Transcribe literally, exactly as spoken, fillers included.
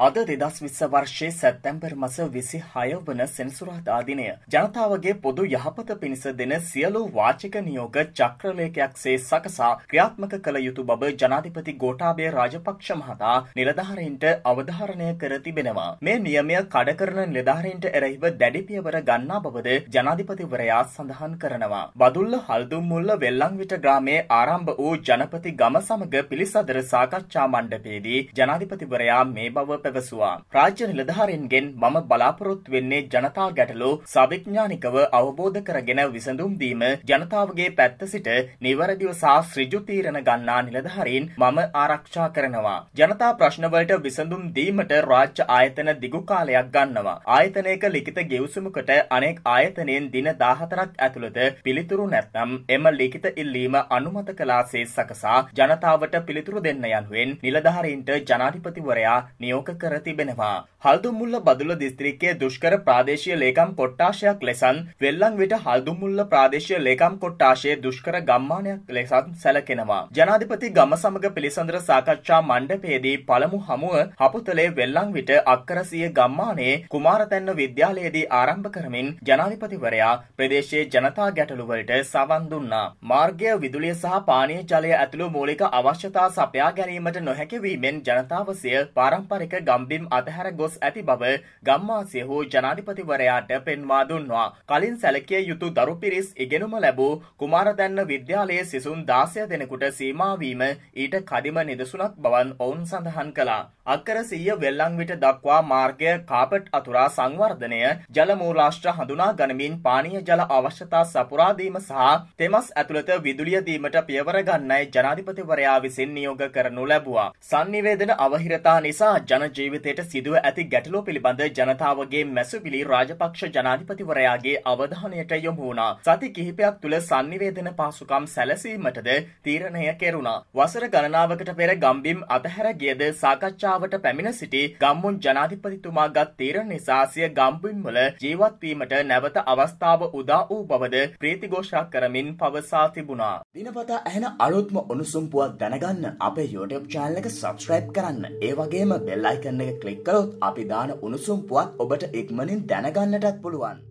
අද දෙදහස් විස්ස වර්ෂයේ සැප්තැම්බර් මාස විසිහය වන සෙනසුරාදා දිනය ජනතාවගේ පොදු යහපත පිණිස දෙන සියලු වාචික නියෝග චක්‍රලේඛයක්සේ සකසා ක්‍රියාත්මක කළ යුතු බව ජනාධිපති ගෝඨාභය රාජපක්ෂ මහතා නිලධාරීන්ට අවධාරණය කර තිබෙනවා. මේ නියමය කඩ කරන නිලධාරීන්ට එරෙහිව දැඩි පියවර ගන්නා බවද ජනාධිපතිවරයා සඳහන් කරනවා. බදුල්ල හල්දුම්මුල්ල වෙල්ලංවිට ග්‍රාමයේ ආරම්භ වූ ජනපති ගම සමග පිළිසදර සාකච්ඡා මණ්ඩපයේදී ජනාධිපතිවරයා මේ බව පැවසුවා. රාජ්‍ය නිලධාරීන්ගෙන් මම බලාපොරොත්තු වෙන්නේ ජනතා ගැටලු සවිඥානිකව අවබෝධ කරගෙන විසඳුම් දීම, ජනතාවගේ පැත්ත සිට නිවැරදිව සා ඍජු තීරණ ගන්නා නිලධාරීන් මම ආරක්ෂා කරනවා. ජනතා ප්‍රශ්න වලට විසඳුම් දීමට රාජ්‍ය ආයතන දිගු කාලයක් ගන්නවා. ආයතනයක ලිඛිත ගෙවසුමකට අනෙක් ආයතනයෙන් දින දහහතරක් ඇතුළත පිළිතුරු නැත්නම් එම ලිඛිත ඉල්ලීම අනුමත කළාසේ සකසා ජනතාවට පිළිතුරු දෙන්න යනුවෙන් නිලධාරීන්ට ජනාධිපතිවරයා නියෝග කර තිබෙනවා. හල්දුම්මුල්ල බදුල්ල දිස්ත්‍රික්කයේ දුෂ්කර ප්‍රාදේශීය ලේකම් කොට්ටාශයක් ලෙසන් වෙල්ලංවිට හල්දුම්මුල්ල ප්‍රාදේශීය ලේකම් කොට්ටාශයේ දුෂ්කර ගම්මානයක් ලෙසත් සැලකෙනවා. ජනාධිපති ගම සමග පිළිසඳර සාකච්ඡා මණ්ඩපයේදී පළමු හමුව හපුතලේ වෙල්ලංවිට අක්කර සිය ගම්මානයේ කුමාරතැන්න විද්‍යාලයේදී ආරම්භ කරමින් ජනාධිපතිවරයා ප්‍රදේශයේ ජනතා ගැටලු වලට සවන් දුන්නා. මාර්ගය, විදුලිය සහ පානීය ජලය ඇතුළු මූලික අවශ්‍යතා සපයා ගැනීමට නොහැකි වීමෙන් ජනතාව සිය පාරම්පරික ගම්බිම් අතහැර ගොස් ඇති බව ගම්මාසය හෝ ජනාධිපතිවරයාට පෙන්වා දුන්වා. කලින් සැලකිය යුතු දරු පිරිස් ඉගෙනුම ලැබූ කුමාරතැන්න විද්‍යාලයේ සිසුන් දාසය දෙනෙකුට සීමා වීම ඊට කදිම නිදසුනක් බවන් ඔවුන් සඳහන් කළා. අක්කර සිය වෙල්ලංවිට දක්වා මාර්ගය, කාපට් අතුරා සංවර්ධනය, ජල මූලාශ්‍ර හඳුනා ගනිමින් පානීය ජල අවශ්‍යතා සපුරා දීම සහ තෙමස් ඇතුළත විදුලිය දීමට පියවර ගන්නයි ජනාධිපතිවරයා විසින් නියෝග කරනු ලැබුවා. සංනිවේදන අවහිරතා නිසා ජන ජීවිතයට සිදුව ඇති ගැටලු පිළිබඳ ජනතාවගේ මැසුවිලි රාජපක්ෂ ජනාධිපතිවරයාගේ අවධානයට යොමු වුණා. සති කිහිපයක් තුළ සංනිවේදන පාසුකම් සැලසීමටද තීරණය කෙරුණා. වසර ගණනාවකට පෙර ගම්බිම් අතහැර ගියද සාකච්ඡාවට පැමිණ සිටි ගම්මුන් ජනාධිපතිතුමාගත් තීරණ නිසා සිය ගම්බිම්වල ජීවත් වීමට නැවත අවස්ථාව උදා වූ බවද ප්‍රීතිඝෝෂා කරමින් පවසා තිබුණා. දිනපතා ඇහෙන අලුත්ම උණුසුම් පුවත් දැනගන්න අපේ YouTube channel එක subscribe කරන්න. ඒ වගේම bell icon එක ක්ලික් කළොත් අපි දාන උණුසුම් පුවත් ඔබට ඉක්මනින් දැනගන්නටත් පුළුවන්.